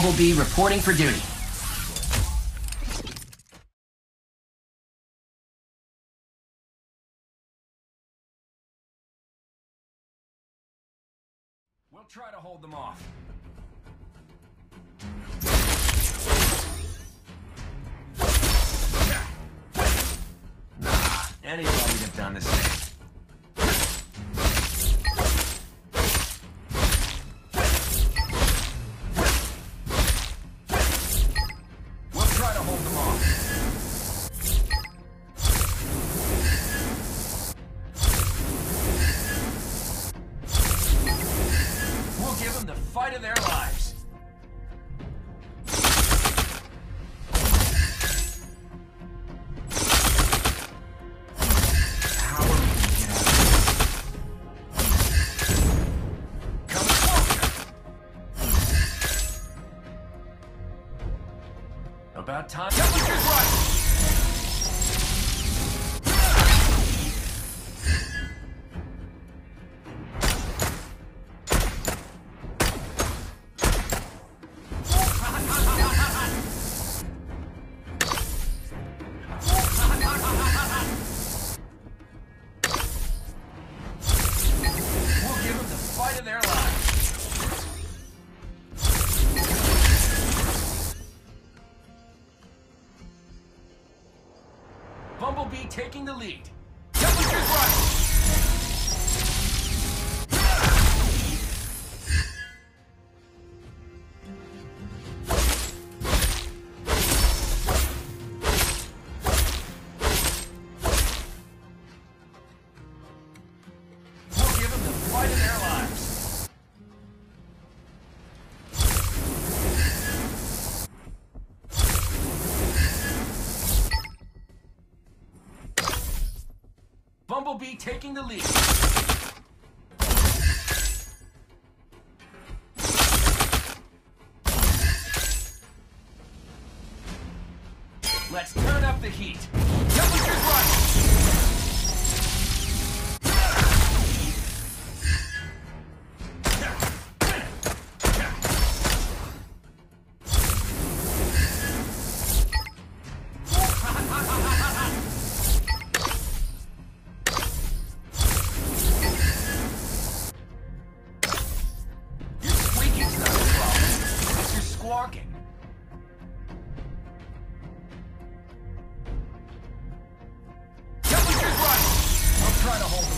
Bumblebee reporting for duty. We'll try to hold them off. Anybody would have done the same. Fight of their lives. How are we going to get out of this? Come closer. About time. That was just right. Bumblebee taking the lead. That was just right. We'll give them the fight of their lives. Bumblebee taking the lead. Let's turn up the heat. Temperature's walking. Temperature's right. I'll try to hold them.